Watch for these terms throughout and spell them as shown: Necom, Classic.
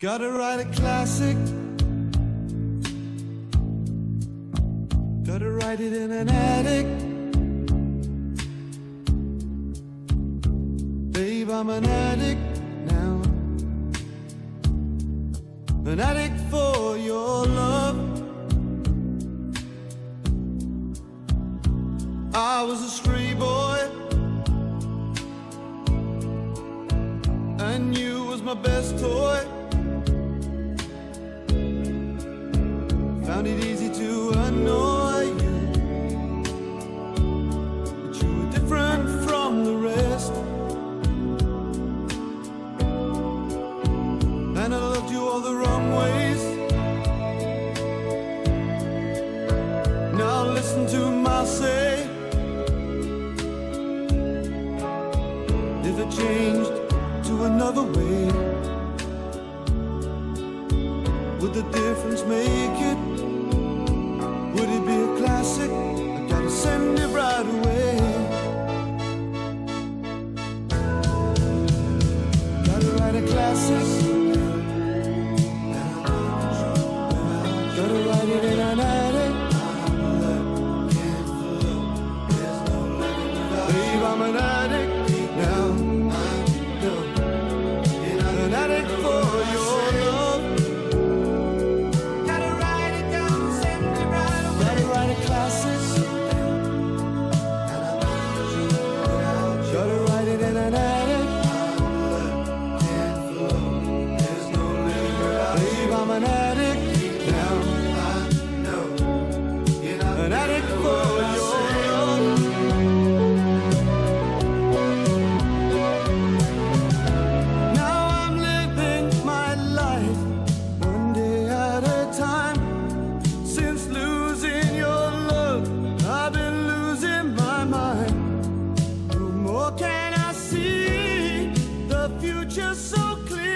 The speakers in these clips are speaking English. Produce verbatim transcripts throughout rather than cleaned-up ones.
Gotta write a classic. Gotta write it in an attic. Babe, I'm an addict now. An addict for your love. I was a stray boy, and you was my best toy. Found it easy to annoy you, but you were different from the rest. And I loved you all the wrong ways. Now listen to my say. If I changed to another way, would the difference make it? Would it be a classic? I gotta send it right away. Gotta write a classic. Gotta write it in an attic. Babe, I'm an addict now. An addict for your love. An addict now, I know. You're not an addict for your. Now I'm living my life one day at a time. Since losing your love, I've been losing my mind. No more can I see the future so clear.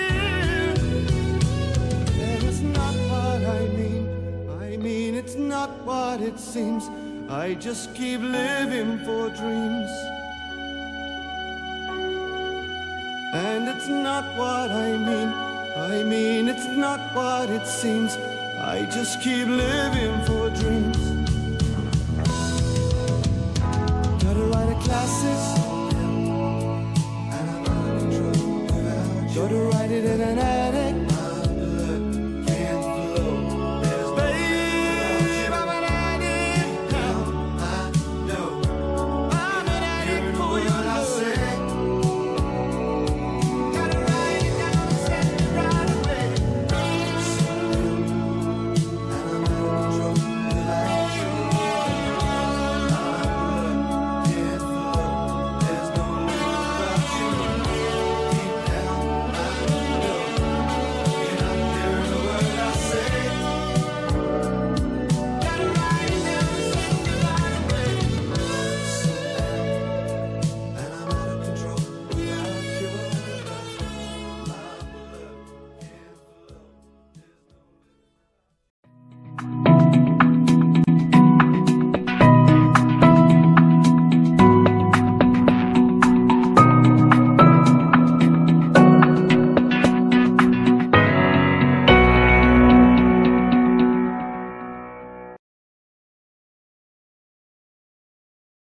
It's not what it seems. I just keep living for dreams. And it's not what I mean. I mean, it's not what it seems. I just keep living for dreams.